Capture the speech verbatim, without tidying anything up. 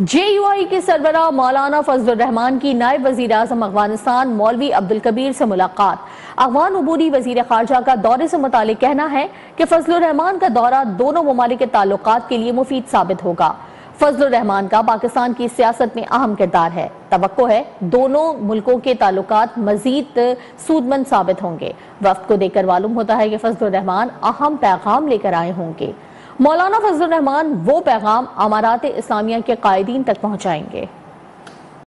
JUI के सरबरा मौलाना फजलुर्रहमान की नायब वजीर आज़म अफगानिस्तान मौलवी अब्दुल कबीर से मुलाकात। अफगान अबूरी वजीर खारजा का दौरे से मुतालिक कहना है कि फजलुर्रहमान का दौरा दोनों ममालिक के ताल्लुकात के लिए मुफीद साबित होगा। फजलुर्रहमान का पाकिस्तान की सियासत में अहम किरदार है। तवक्को है दोनों मुल्कों के ताल्लुकात मजीद सूदमंद साबित होंगे। वफ्द को देखकर मालूम होता है कि फजलुर्रहमान अहम पैगाम लेकर आए होंगे। मौलाना फजलुर्रहमान वो पैगाम अमारात इस्लामिया के कायदीन तक पहुंचाएंगे।